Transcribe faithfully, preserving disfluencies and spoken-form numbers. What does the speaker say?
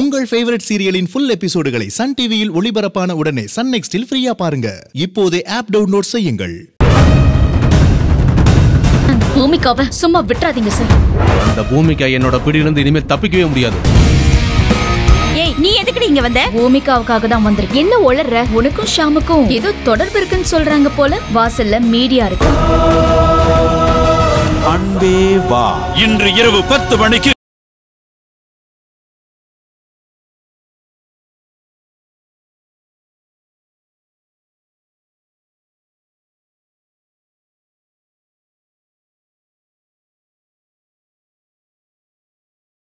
உங்கள் ஃபேவரட் சீரியலின் ஃபுல் எபிசோடுகளை சன் டிவியில் ஒளிபரப்பான உடனே சன் நெக்ஸ்டில் ஃப்ரீயா பாருங்க. இப்போதே ஆப் டவுன்லோட் செய்யுங்கள். பூமிக்காவை சும்மா விட்டுறாதீங்க சார். அந்த பூமிக்கா என்னோட பிடியிலிருந்து இனிமே தப்பிக்கவே முடியாது. ஏய், நீ எதுக்கு இங்க வந்த? பூமிக்காவுக்காக தான் வந்திருக்கேன். என்ன ஒளறற? உனக்கும் ஷாமுக்கும் ஏதோ தொடர்பு இருக்குன்னு சொல்றாங்க போல. வாசல்ல மீடியா இருக்கு. அன்பே வா இன்று இரவு பத்து மணிக்கு